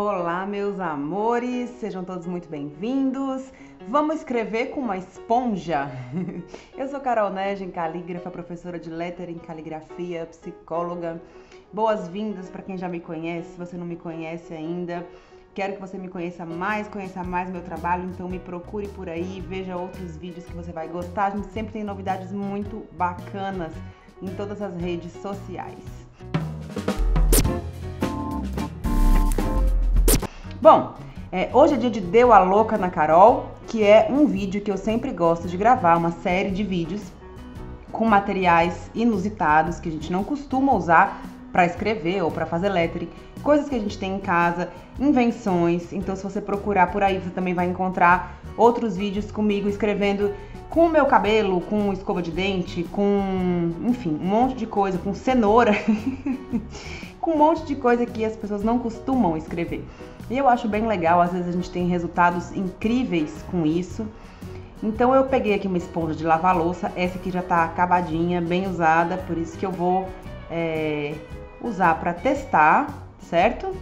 Olá, meus amores, sejam todos muito bem-vindos. Vamos escrever com uma esponja? Eu sou Carol Nejm, calígrafa, professora de lettering, caligrafia, psicóloga. Boas-vindas para quem já me conhece, se você não me conhece ainda. Quero que você me conheça mais meu trabalho, então me procure por aí, veja outros vídeos que você vai gostar. A gente sempre tem novidades muito bacanas em todas as redes sociais. Bom, hoje é dia de Deu a Louca na Carol, que é um vídeo que eu sempre gosto de gravar, uma série de vídeos com materiais inusitados que a gente não costuma usar para escrever ou para fazer lettering, coisas que a gente tem em casa, invenções. Então, se você procurar por aí, você também vai encontrar outros vídeos comigo escrevendo com o meu cabelo, com escova de dente, com, enfim, um monte de coisa, com cenoura, com um monte de coisa que as pessoas não costumam escrever. E eu acho bem legal, às vezes a gente tem resultados incríveis com isso. Então eu peguei aqui uma esponja de lavar louça, essa aqui já tá acabadinha, bem usada, por isso que eu vou usar para testar, certo?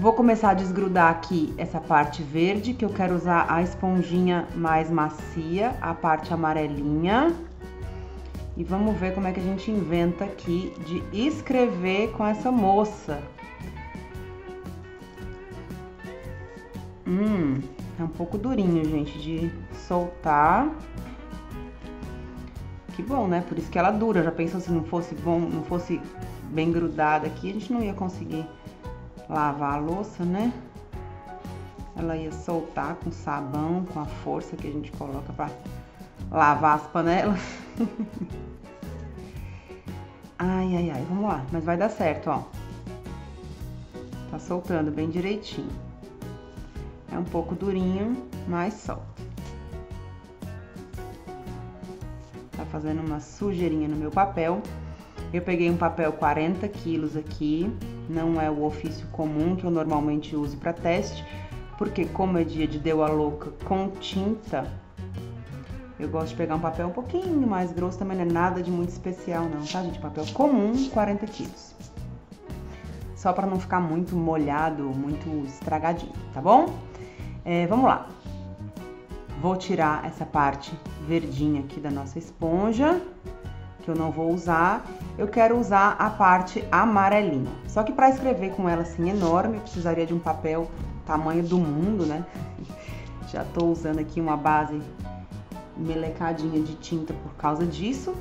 Vou começar a desgrudar aqui essa parte verde, que eu quero usar a esponjinha mais macia, a parte amarelinha. E vamos ver como é que a gente inventa aqui de escrever com essa moça. É um pouco durinho, gente, de soltar. Que bom, né? Por isso que ela dura. Já pensou se não fosse bom, não fosse bem grudada aqui, a gente não ia conseguir lavar a louça, né? Ela ia soltar com sabão, com a força que a gente coloca pra lavar as panelas. Ai, ai, ai, vamos lá. Mas vai dar certo, ó. Tá soltando bem direitinho. É um pouco durinho, mas solta. Fazendo uma sujeirinha no meu papel. Eu peguei um papel 40 quilos aqui, não é o ofício comum que eu normalmente uso para teste, porque como é dia de Deu a Louca com tinta, eu gosto de pegar um papel um pouquinho mais grosso, também não é nada de muito especial não, tá gente? Papel comum, 40 quilos. Só para não ficar muito molhado, muito estragadinho, tá bom? Vamos lá. Vou tirar essa parte verdinha aqui da nossa esponja, que eu não vou usar. Eu quero usar a parte amarelinha. Só que para escrever com ela assim enorme, eu precisaria de um papel tamanho do mundo, né? Já tô usando aqui uma base melecadinha de tinta por causa disso,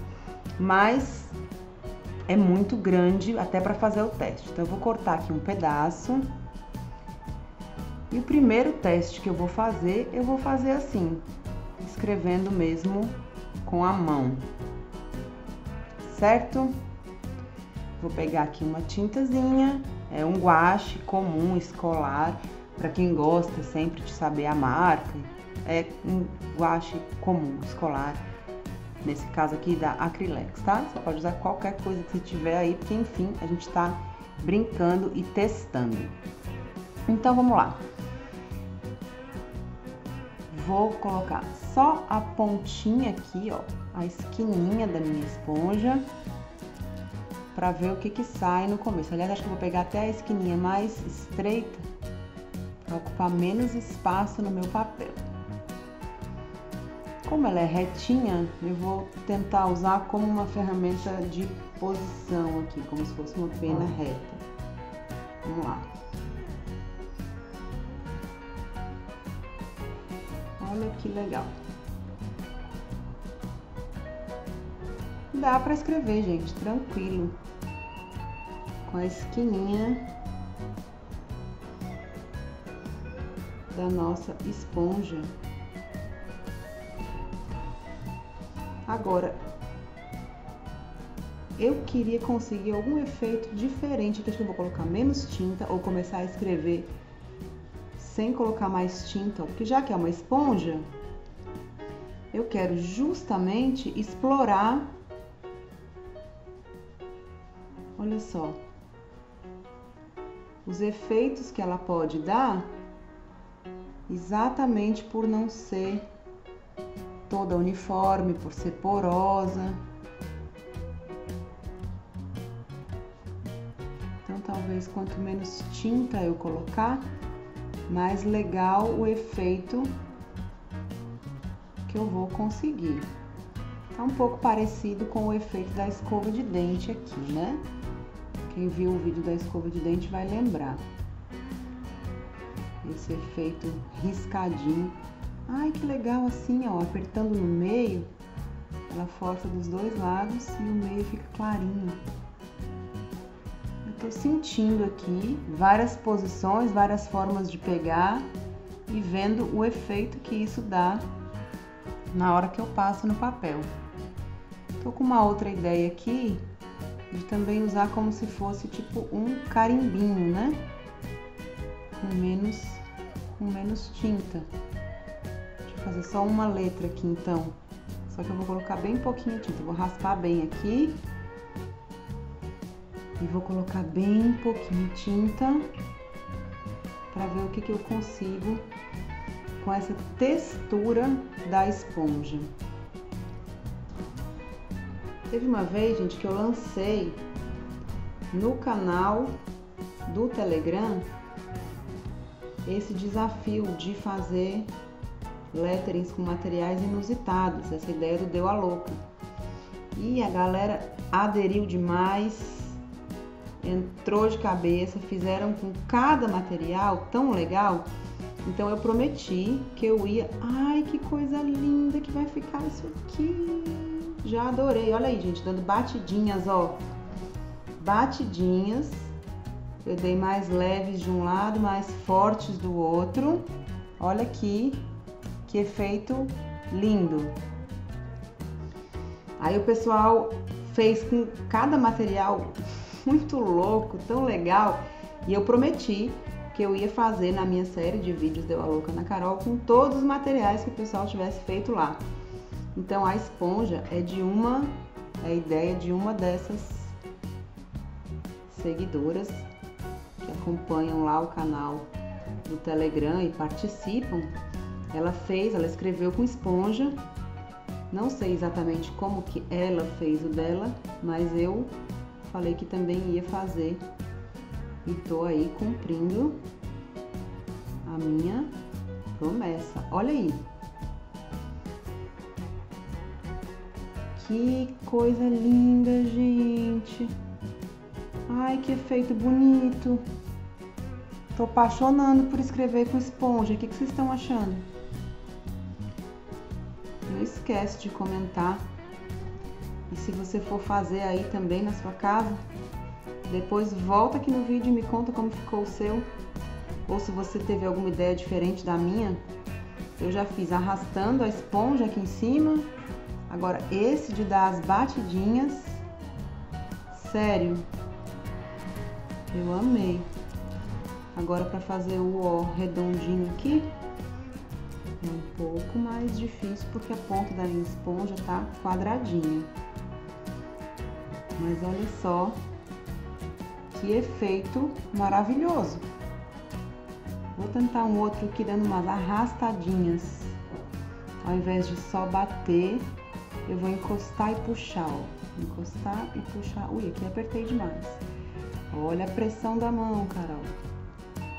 mas é muito grande até para fazer o teste. Então eu vou cortar aqui um pedaço. E o primeiro teste que eu vou fazer assim, escrevendo mesmo com a mão, certo? Vou pegar aqui uma tintazinha, é um guache comum, escolar, para quem gosta sempre de saber a marca, é um guache comum, escolar, nesse caso aqui da Acrilex, tá? Você pode usar qualquer coisa que você tiver aí, porque enfim, a gente tá brincando e testando. Então, vamos lá. Vou colocar só a pontinha aqui, ó, a esquininha da minha esponja, pra ver o que que sai no começo. Aliás, acho que eu vou pegar até a esquininha mais estreita, pra ocupar menos espaço no meu papel. Como ela é retinha, eu vou tentar usar como uma ferramenta de posição aqui, como se fosse uma pena reta. Vamos lá. Olha que legal. Dá pra escrever, gente, tranquilo. Com a esquininha da nossa esponja. Agora, eu queria conseguir algum efeito diferente. Aqui acho que eu vou colocar menos tinta ou começar a escrever sem colocar mais tinta, porque já que é uma esponja, eu quero justamente explorar, olha só, os efeitos que ela pode dar, exatamente por não ser toda uniforme, por ser porosa. Então talvez vez quanto menos tinta eu colocar, mais legal o efeito que eu vou conseguir. Tá um pouco parecido com o efeito da escova de dente aqui, né? Quem viu o vídeo da escova de dente vai lembrar. Esse efeito riscadinho. Ai, que legal assim, ó, apertando no meio, ela força dos dois lados e o meio fica clarinho. Eu tô sentindo aqui várias posições, várias formas de pegar e vendo o efeito que isso dá na hora que eu passo no papel. Tô com uma outra ideia aqui de também usar como se fosse tipo um carimbinho, né? Com menos tinta. Deixa eu fazer só uma letra aqui então. Só que eu vou colocar bem pouquinho de tinta. Vou raspar bem aqui. E vou colocar bem pouquinho de tinta para ver o que que eu consigo com essa textura da esponja. Teve uma vez, gente, que eu lancei no canal do Telegram esse desafio de fazer letterings com materiais inusitados, essa ideia do Deu a Louca. E a galera aderiu demais, entrou de cabeça, fizeram com cada material tão legal. Então eu prometi que eu ia... Ai, que coisa linda que vai ficar isso aqui! Já adorei! Olha aí, gente, dando batidinhas, ó. Batidinhas. Eu dei mais leves de um lado, mais fortes do outro. Olha aqui, que efeito lindo! Aí o pessoal fez com cada material muito louco, tão legal. E eu prometi que eu ia fazer na minha série de vídeos Deu a Louca na Carol com todos os materiais que o pessoal tivesse feito lá. Então a esponja é a ideia de uma dessas seguidoras que acompanham lá o canal do Telegram e participam. Ela escreveu com esponja. Não sei exatamente como que ela fez o dela, mas eu falei que também ia fazer. E tô aí cumprindo a minha promessa. Olha aí. Que coisa linda, gente. Ai, que efeito bonito. Tô apaixonando por escrever com esponja. O que vocês estão achando? Não esquece de comentar. E se você for fazer aí também na sua casa, depois volta aqui no vídeo e me conta como ficou o seu, ou se você teve alguma ideia diferente da minha. Eu já fiz arrastando a esponja aqui em cima, agora esse de dar as batidinhas, sério, eu amei. Agora para fazer o ó redondinho aqui, é um pouco mais difícil porque a ponta da minha esponja tá quadradinha, mas olha só. Que efeito maravilhoso! Vou tentar um outro aqui dando umas arrastadinhas. Ao invés de só bater, eu vou encostar e puxar, ó. Encostar e puxar. Ui, aqui apertei demais. Olha a pressão da mão, Carol.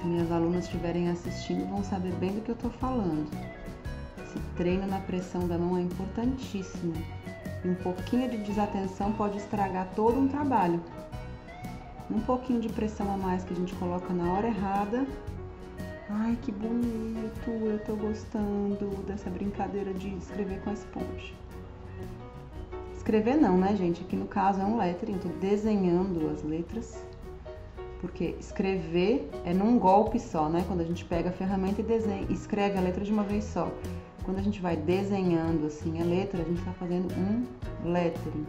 Se minhas alunas estiverem assistindo, vão saber bem do que eu tô falando. Esse treino na pressão da mão é importantíssimo. E um pouquinho de desatenção pode estragar todo um trabalho. Um pouquinho de pressão a mais que a gente coloca na hora errada. Ai, que bonito! Eu tô gostando dessa brincadeira de escrever com a esponja. Escrever não, né, gente? Aqui no caso é um lettering, tô desenhando as letras. Porque escrever é num golpe só, né? Quando a gente pega a ferramenta e desenha, escreve a letra de uma vez só. Quando a gente vai desenhando assim a letra, a gente tá fazendo um lettering.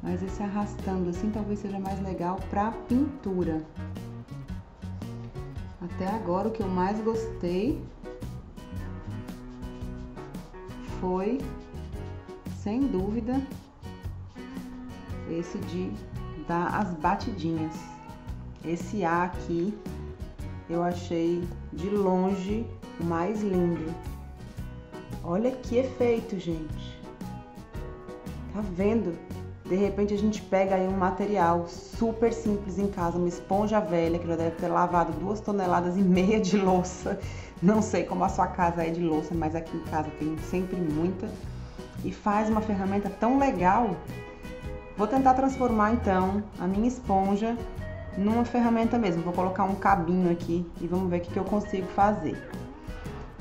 Mas esse arrastando assim talvez seja mais legal para pintura. Até agora o que eu mais gostei foi, sem dúvida, esse de dar as batidinhas. Esse A aqui eu achei de longe o mais lindo. Olha que efeito, gente. Tá vendo? De repente a gente pega aí um material super simples em casa, uma esponja velha que já deve ter lavado 2,5 toneladas de louça. Não sei como a sua casa é de louça, mas aqui em casa tem sempre muita. E faz uma ferramenta tão legal. Vou tentar transformar então a minha esponja numa ferramenta mesmo. Vou colocar um cabinho aqui e vamos ver o que eu consigo fazer.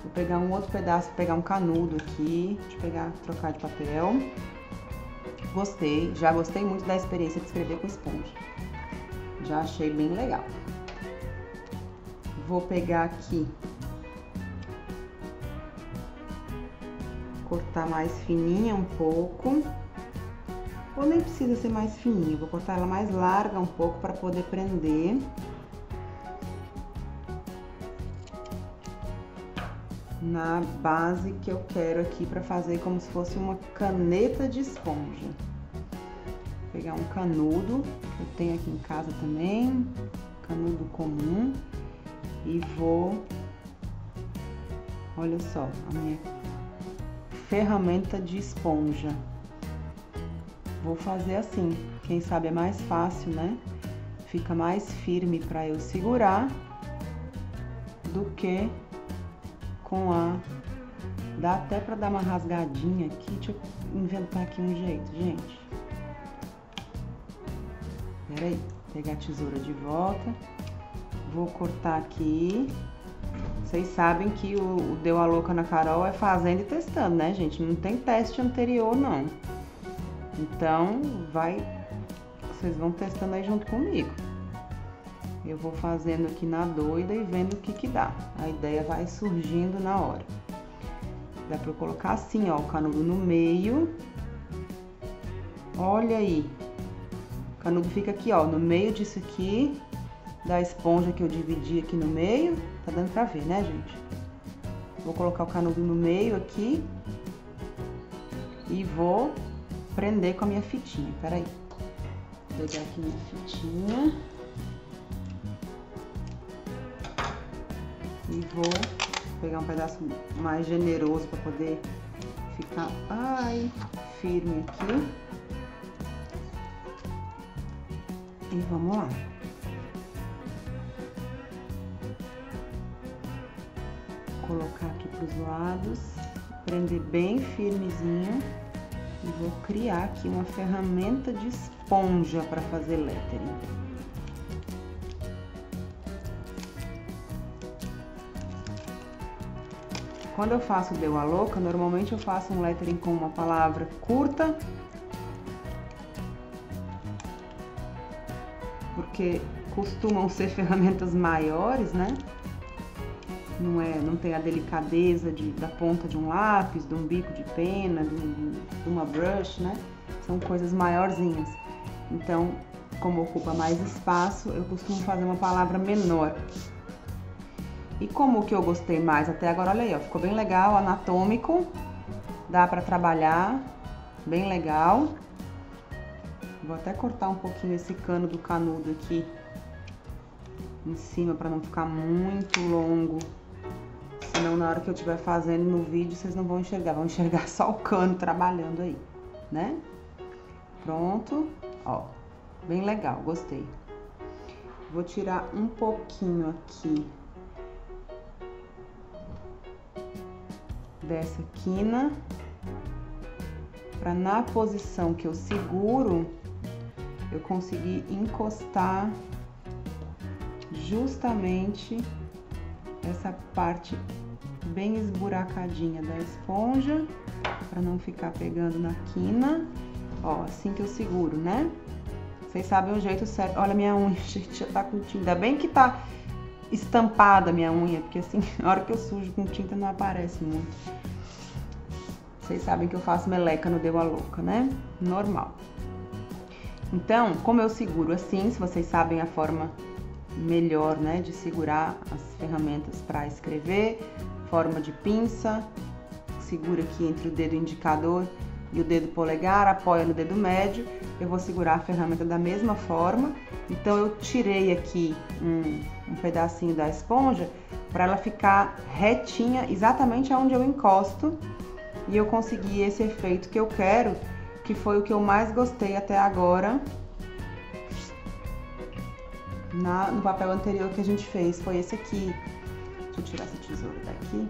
Vou pegar um outro pedaço, vou pegar um canudo aqui. Deixa eu pegar, trocar de papel. Gostei, já gostei muito da experiência de escrever com esponja. Já achei bem legal. Vou pegar aqui, cortar mais fininha um pouco. Ou nem precisa ser mais fininha, vou cortar ela mais larga um pouco para poder prender. Na base que eu quero aqui para fazer como se fosse uma caneta de esponja. Vou pegar um canudo, que eu tenho aqui em casa também, canudo comum, e vou... Olha só, a minha ferramenta de esponja. Vou fazer assim, quem sabe é mais fácil, né? Fica mais firme para eu segurar do que com a... Dá até para dar uma rasgadinha aqui, deixa eu inventar aqui um jeito, gente. Peraí, vou pegar a tesoura de volta, vou cortar aqui. Vocês sabem que o Deu a Louca na Carol é fazendo e testando, né, gente? Não tem teste anterior, não. Então, vocês vão testando aí junto comigo. Eu vou fazendo aqui na doida e vendo o que dá. A ideia vai surgindo na hora. Dá pra eu colocar assim, ó, o canudo no meio. Olha aí. O canudo fica aqui, ó, no meio disso aqui, da esponja que eu dividi aqui no meio. Tá dando pra ver, né, gente? Vou colocar o canudo no meio aqui. E vou... prender com a minha fitinha, peraí. Vou pegar aqui minha fitinha. E vou pegar um pedaço mais generoso pra poder ficar, ai, firme aqui. E vamos lá. Vou colocar aqui pros lados, prender bem firmezinho. E vou criar aqui uma ferramenta de esponja para fazer lettering. Quando eu faço Deu a Louca, normalmente eu faço um lettering com uma palavra curta, porque costumam ser ferramentas maiores, né? Não tem a delicadeza da ponta de um lápis, de um bico de pena, de uma brush, né? São coisas maiorzinhas. Então, como ocupa mais espaço, eu costumo fazer uma palavra menor. E como o que eu gostei mais até agora, olha aí, ó, ficou bem legal, anatômico. Dá pra trabalhar, bem legal. Vou até cortar um pouquinho esse cano do canudo aqui em cima pra não ficar muito longo. Senão, na hora que eu estiver fazendo no vídeo, vocês não vão enxergar só o cano trabalhando aí, né? Pronto, ó, bem legal, gostei. Vou tirar um pouquinho aqui dessa quina, pra na posição que eu seguro, eu conseguir encostar justamente essa parte bem esburacadinha da esponja, para não ficar pegando na quina, ó, assim que eu seguro, né? Vocês sabem o jeito certo. Olha minha unha, gente, já tá com tinta. Ainda bem que tá estampada minha unha, porque assim, na hora que eu sujo com tinta não aparece muito. Vocês sabem que eu faço meleca no Deu a Louca, né? Normal. Então, como eu seguro assim, se vocês sabem a forma melhor, né, de segurar as ferramentas para escrever, forma de pinça, segura aqui entre o dedo indicador e o dedo polegar, apoia no dedo médio, eu vou segurar a ferramenta da mesma forma. Então eu tirei aqui um pedacinho da esponja para ela ficar retinha exatamente aonde eu encosto e eu consegui esse efeito que eu quero, que foi o que eu mais gostei até agora. No papel anterior que a gente fez, foi esse aqui. Deixa eu tirar essa tesoura daqui.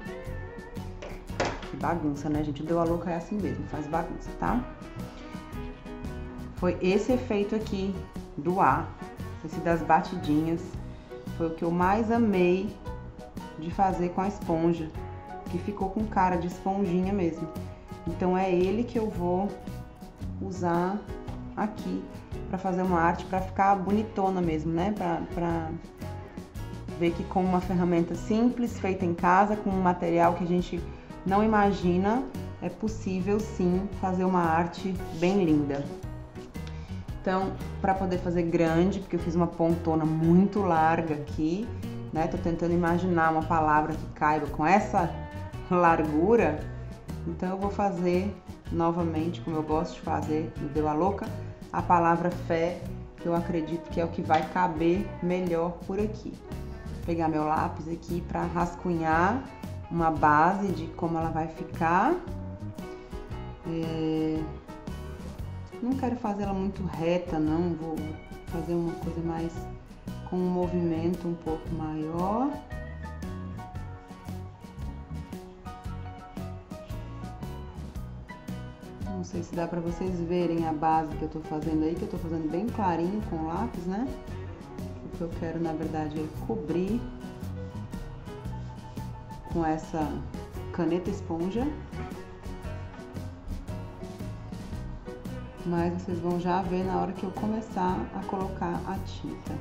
Que bagunça, né, gente? Deu a louca, é assim mesmo, faz bagunça, tá? Foi esse efeito aqui do ar, esse das batidinhas. Foi o que eu mais amei de fazer com a esponja, que ficou com cara de esponjinha mesmo. Então é ele que eu vou usar aqui pra fazer uma arte, pra ficar bonitona mesmo, né? Pra ver que com uma ferramenta simples, feita em casa, com um material que a gente não imagina, é possível sim fazer uma arte bem linda. Então, pra poder fazer grande, porque eu fiz uma pontona muito larga aqui, né? Tô tentando imaginar uma palavra que caiba com essa largura. Então eu vou fazer novamente, como eu gosto de fazer, me deu a louca, a palavra fé, que eu acredito que é o que vai caber melhor por aqui. Vou pegar meu lápis aqui pra rascunhar uma base de como ela vai ficar. Não quero fazer ela muito reta, não. Vou fazer uma coisa mais com um movimento um pouco maior. Não sei se dá pra vocês verem a base que eu tô fazendo aí, que eu tô fazendo bem clarinho com o lápis, né? O que eu quero, na verdade, é cobrir com essa caneta esponja. Mas vocês vão já ver na hora que eu começar a colocar a tinta.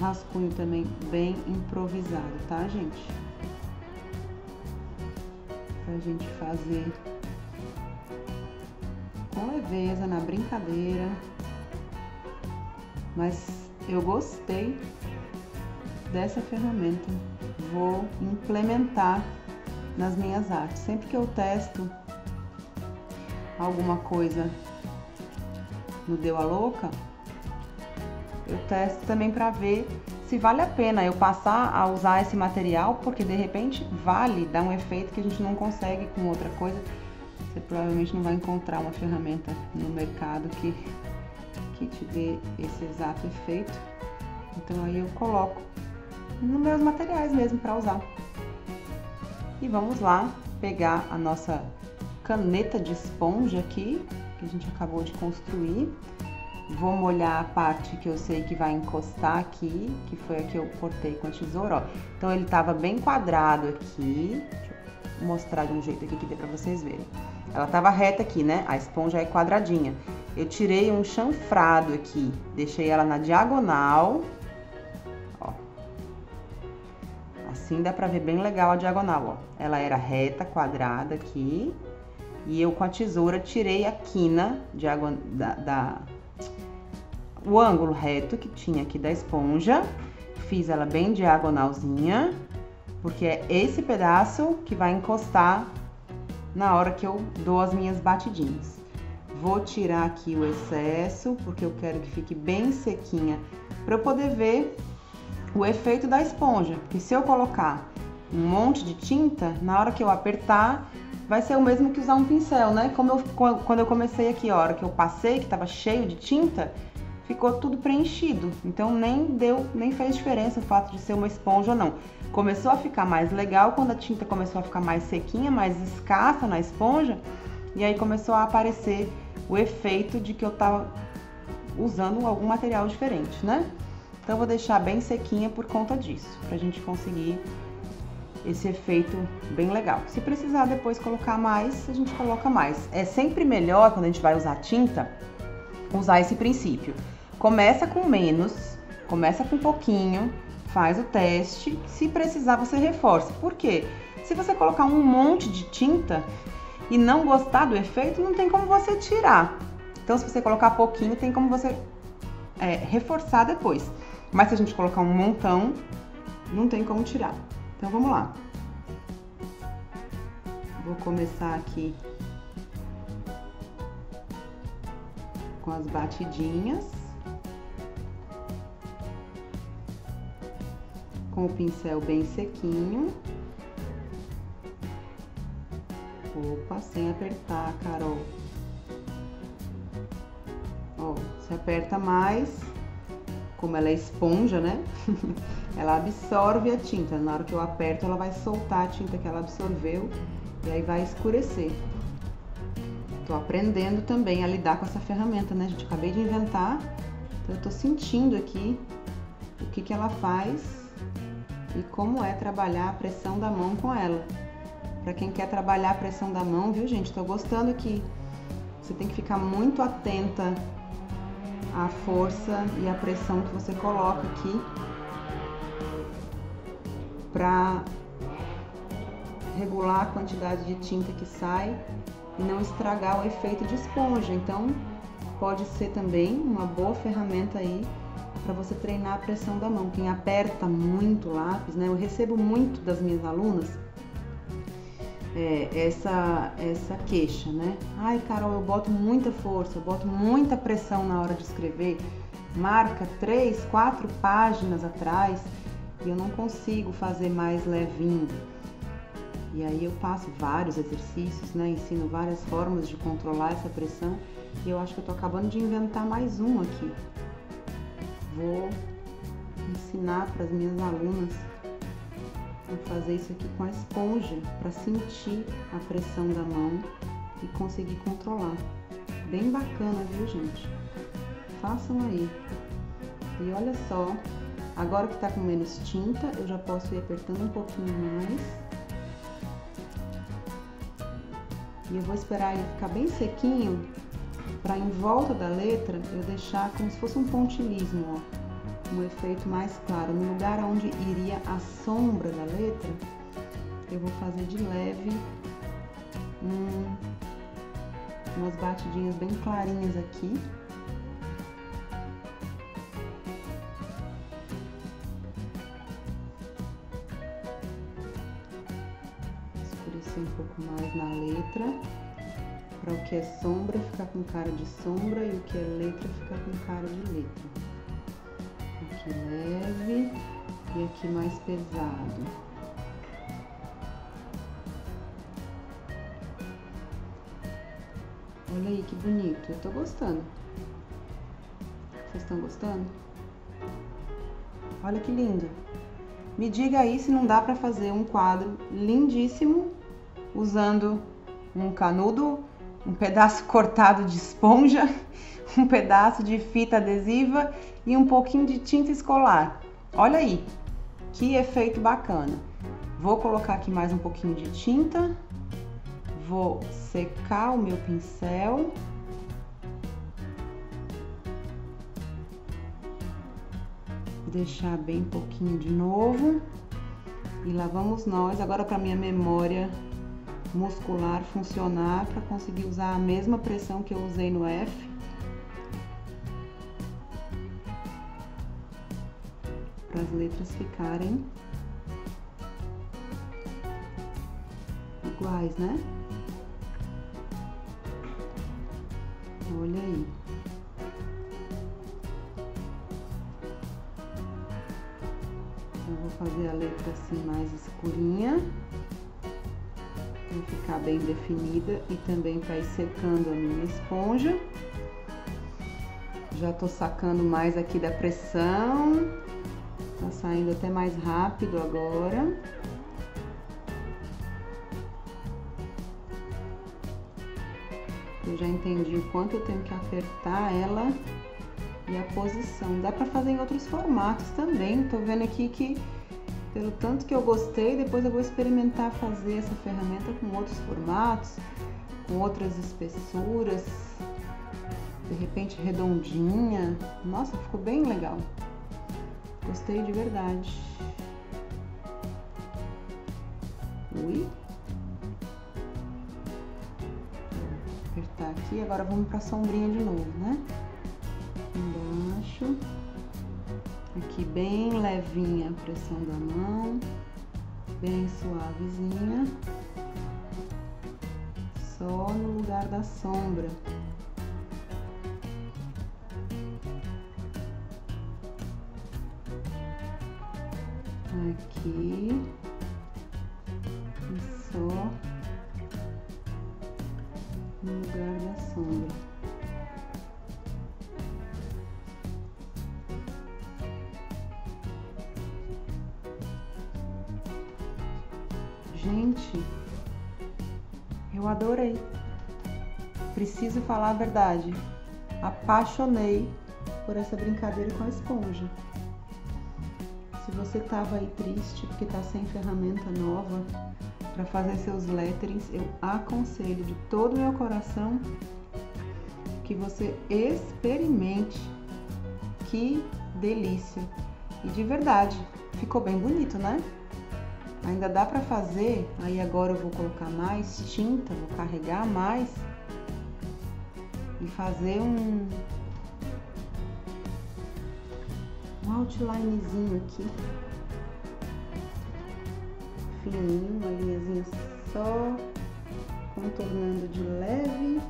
Rascunho também bem improvisado, tá, gente? Pra gente fazer com leveza, na brincadeira. Mas eu gostei dessa ferramenta. Vou implementar nas minhas artes. Sempre que eu testo alguma coisa no Deu a Louca, eu testo também para ver se vale a pena eu passar a usar esse material, porque de repente vale, dá um efeito que a gente não consegue com outra coisa. Você provavelmente não vai encontrar uma ferramenta no mercado que te dê esse exato efeito. Então aí eu coloco nos meus materiais mesmo para usar. E vamos lá pegar a nossa caneta de esponja aqui, que a gente acabou de construir. Vou molhar a parte que eu sei que vai encostar aqui, que foi a que eu cortei com a tesoura, ó. Então ele tava bem quadrado aqui. Deixa eu mostrar de um jeito aqui que dê pra vocês verem. Ela tava reta aqui, né? A esponja é quadradinha. Eu tirei um chanfrado aqui, deixei ela na diagonal. Assim dá pra ver bem legal a diagonal, ó. Ela era reta, quadrada aqui. E eu com a tesoura tirei a quina o ângulo reto que tinha aqui da esponja. Fiz ela bem diagonalzinha, porque é esse pedaço que vai encostar na hora que eu dou as minhas batidinhas. Vou tirar aqui o excesso, porque eu quero que fique bem sequinha, pra eu poder ver o efeito da esponja, porque se eu colocar um monte de tinta, na hora que eu apertar, vai ser o mesmo que usar um pincel, né? Quando eu comecei aqui, a hora que eu passei, que tava cheio de tinta, ficou tudo preenchido. Então nem fez diferença o fato de ser uma esponja ou não. Começou a ficar mais legal quando a tinta começou a ficar mais sequinha, mais escassa na esponja, e aí começou a aparecer o efeito de que eu tava usando algum material diferente, né? Então, eu vou deixar bem sequinha por conta disso, pra gente conseguir esse efeito bem legal. Se precisar depois colocar mais, a gente coloca mais. É sempre melhor, quando a gente vai usar tinta, usar esse princípio. Começa com menos, começa com pouquinho, faz o teste. Se precisar, você reforça. Por quê? Se você colocar um monte de tinta e não gostar do efeito, não tem como você tirar. Então, se você colocar pouquinho, tem como você reforçar depois. Mas se a gente colocar um montão, não tem como tirar. Então, vamos lá. Vou começar aqui com as batidinhas. Com o pincel bem sequinho. Opa, sem apertar, Carol. Ó, se aperta mais, como ela é esponja, né? Ela absorve a tinta. Na hora que eu aperto, ela vai soltar a tinta que ela absorveu e aí vai escurecer. Tô aprendendo também a lidar com essa ferramenta, né, gente? Acabei de inventar, então eu tô sentindo aqui o que que ela faz e como é trabalhar a pressão da mão com ela. Pra quem quer trabalhar a pressão da mão, viu, gente? Tô gostando que você tem que ficar muito atenta à força e à pressão que você coloca aqui pra regular a quantidade de tinta que sai e não estragar o efeito de esponja. Então, pode ser também uma boa ferramenta aí para você treinar a pressão da mão. Quem aperta muito o lápis, né? Eu recebo muito das minhas alunas essa queixa, né? Ai, Carol, eu boto muita força, eu boto muita pressão na hora de escrever, marca 3, 4 páginas atrás e eu não consigo fazer mais levinho. E aí eu passo vários exercícios, né? Ensino várias formas de controlar essa pressão. E eu acho que eu tô acabando de inventar mais um aqui. Vou ensinar para as minhas alunas a fazer isso aqui com a esponja, para sentir a pressão da mão e conseguir controlar. Bem bacana, viu, gente? Façam aí. E olha só, agora que tá com menos tinta, eu já posso ir apertando um pouquinho mais. E eu vou esperar ele ficar bem sequinho para em volta da letra eu deixar como se fosse um pontilhismo, ó, um efeito mais claro. No lugar onde iria a sombra da letra, eu vou fazer de leve umas batidinhas bem clarinhas aqui. Um pouco mais na letra, para o que é sombra ficar com cara de sombra e o que é letra ficar com cara de letra. Aqui leve e aqui mais pesado. Olha aí que bonito, eu tô gostando. Vocês estão gostando? Olha que lindo! Me diga aí se não dá para fazer um quadro lindíssimo usando um canudo, um pedaço cortado de esponja, um pedaço de fita adesiva e um pouquinho de tinta escolar. Olha aí, que efeito bacana! Vou colocar aqui mais um pouquinho de tinta, vou secar o meu pincel. Deixar bem pouquinho de novo. E lá vamos nós, agora para minha memória muscular funcionar, para conseguir usar a mesma pressão que eu usei no F. Para as letras ficarem iguais, né? Olha aí. Eu vou fazer a letra assim mais escurinha, para ficar bem definida e também para ir secando a minha esponja. Já tô sacando mais aqui da pressão, tá saindo até mais rápido agora. Eu já entendi o quanto eu tenho que apertar ela e a posição. Dá pra fazer em outros formatos também. Tô vendo aqui que, pelo tanto que eu gostei, depois eu vou experimentar fazer essa ferramenta com outros formatos, com outras espessuras, de repente redondinha. Nossa, ficou bem legal. Gostei de verdade. Ui. Vou apertar aqui, agora vamos pra sombrinha de novo, né? Embaixo. Aqui bem levinha a pressão da mão, bem suavezinha, só no lugar da sombra. Aqui e só Gente, eu adorei. Preciso falar a verdade. Apaixonei por essa brincadeira com a esponja. Se você tava aí triste porque tá sem ferramenta nova para fazer seus letterings, eu aconselho de todo o meu coração que você experimente. Que delícia! E de verdade, ficou bem bonito, né? Ainda dá pra fazer, aí agora eu vou colocar mais tinta, vou carregar mais e fazer um outlinezinho aqui, fininho, uma linhazinha só, contornando de leve,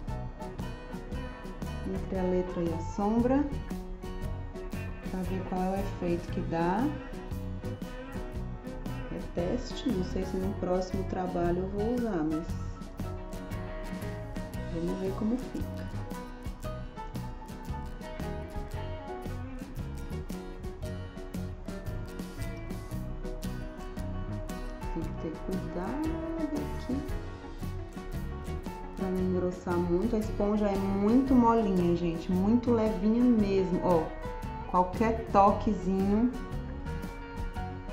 entre a letra e a sombra, pra ver qual é o efeito que dá. Teste, não sei se no próximo trabalho eu vou usar, mas vamos ver como fica. Tem que ter cuidado aqui pra não engrossar muito. A esponja é muito molinha, gente, muito levinha mesmo. Ó, qualquer toquezinho.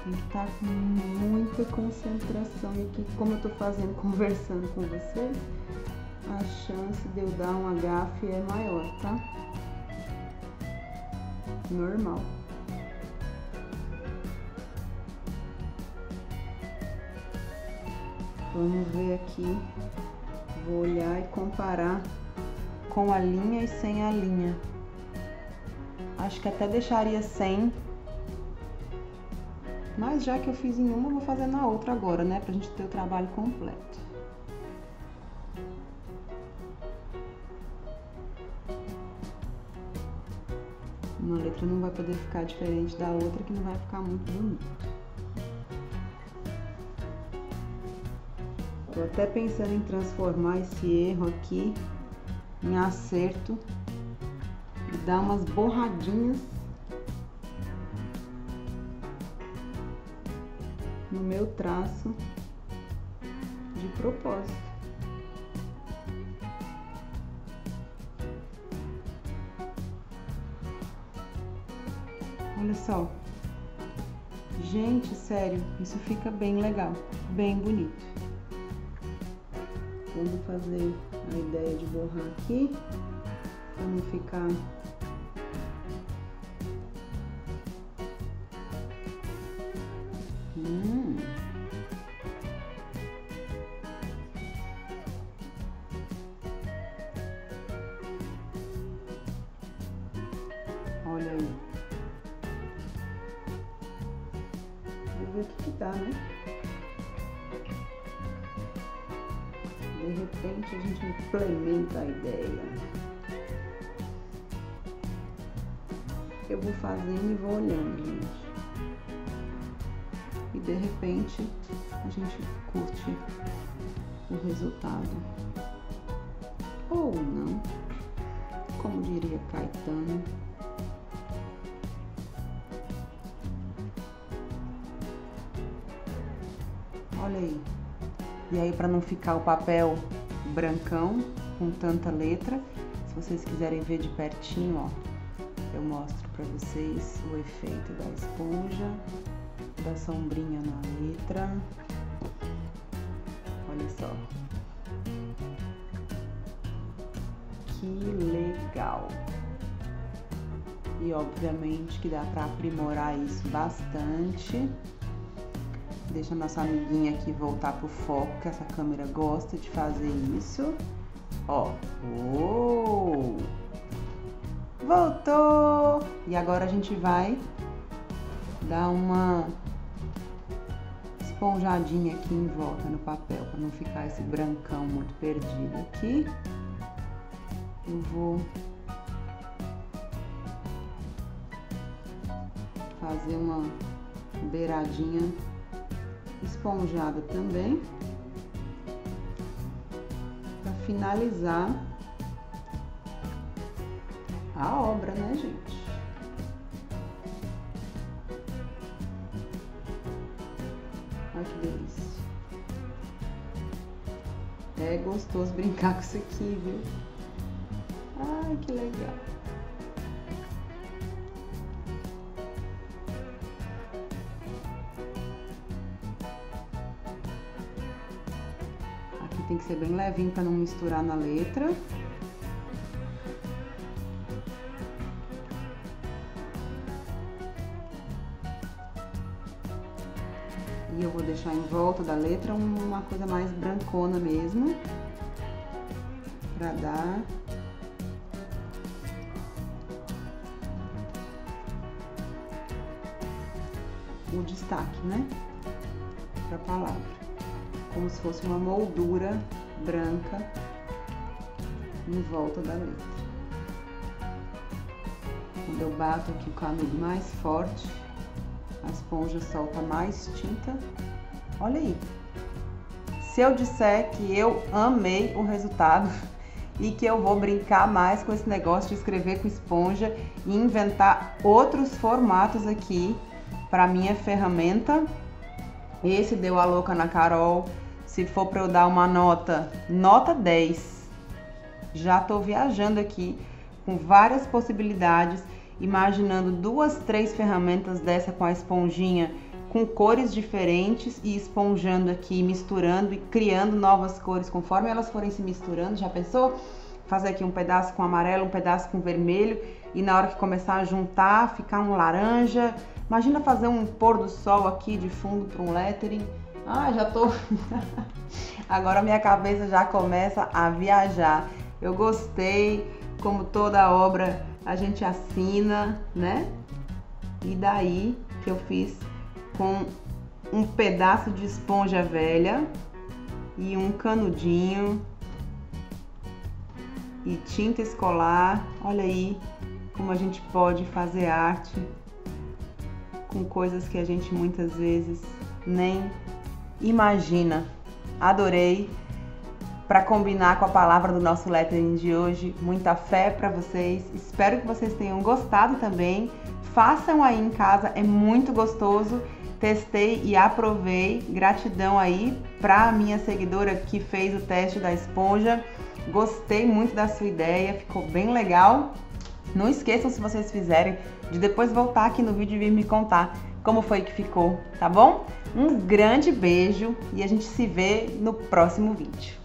Tem que estar com muita concentração. E aqui, como eu tô fazendo, conversando com vocês, a chance de eu dar um agafe é maior, tá? Normal. Vamos ver aqui. Vou olhar e comparar com a linha e sem a linha. Acho que até deixaria sem. Mas já que eu fiz em uma, eu vou fazer na outra agora, né? Pra gente ter o trabalho completo. Uma letra não vai poder ficar diferente da outra, que não vai ficar muito bonito. Tô até pensando em transformar esse erro aqui em acerto e dar umas borradinhas no meu traço de propósito. Olha só, gente, sério, isso fica bem legal, bem bonito. Vamos fazer a ideia de borrar aqui para não ficar Olha aí. Vamos ver o que dá, né? De repente a gente implementa a ideia. Eu vou fazendo e vou olhando, gente. E de repente a gente curte o resultado. Ou não. Como diria Caetano. Olha aí. E aí, para não ficar o papel brancão com tanta letra, se vocês quiserem ver de pertinho, ó, eu mostro para vocês o efeito da esponja, da sombrinha na letra. Olha só. Que legal. E obviamente que dá para aprimorar isso bastante. Deixa a nossa amiguinha aqui voltar pro foco, que essa câmera gosta de fazer isso. Ó. Uou! Voltou! E agora a gente vai dar uma esponjadinha aqui em volta no papel, para não ficar esse brancão muito perdido aqui. Eu vou fazer uma beiradinha esponjada também, para finalizar a obra, né, gente? Olha que delícia! é gostoso brincar com isso aqui, viu? Ai, que legal! Aqui tem que ser bem levinho para não misturar na letra. E eu vou deixar em volta da letra uma coisa mais brancona mesmo, para dar o destaque, né, para a palavra, como se fosse uma moldura branca em volta da letra. Quando eu bato aqui o canudo mais forte, a esponja solta mais tinta. Olha aí! Se eu disser que eu amei o resultado e que eu vou brincar mais com esse negócio de escrever com esponja e inventar outros formatos aqui para minha ferramenta, esse deu a louca na Carol. Se for para eu dar uma nota, nota 10. Já tô viajando aqui com várias possibilidades, imaginando 2, 3 ferramentas dessa com a esponjinha, com cores diferentes, e esponjando aqui, misturando e criando novas cores conforme elas forem se misturando. Já pensou? Fazer aqui um pedaço com amarelo, um pedaço com vermelho, e na hora que começar a juntar, ficar um laranja. Imagina fazer um pôr do sol aqui de fundo para um lettering. Ah, já tô... Agora minha cabeça já começa a viajar. Eu gostei, como toda obra... a gente assina, né? E daí que eu fiz com um pedaço de esponja velha e um canudinho e tinta escolar. Olha aí como a gente pode fazer arte com coisas que a gente muitas vezes nem imagina. Adorei! Para combinar com a palavra do nosso lettering de hoje, muita fé para vocês. Espero que vocês tenham gostado também. Façam aí em casa, é muito gostoso. Testei e aprovei. Gratidão aí para a minha seguidora que fez o teste da esponja. Gostei muito da sua ideia, ficou bem legal. Não esqueçam, se vocês fizerem, de depois voltar aqui no vídeo e vir me contar como foi que ficou, tá bom? Um grande beijo e a gente se vê no próximo vídeo.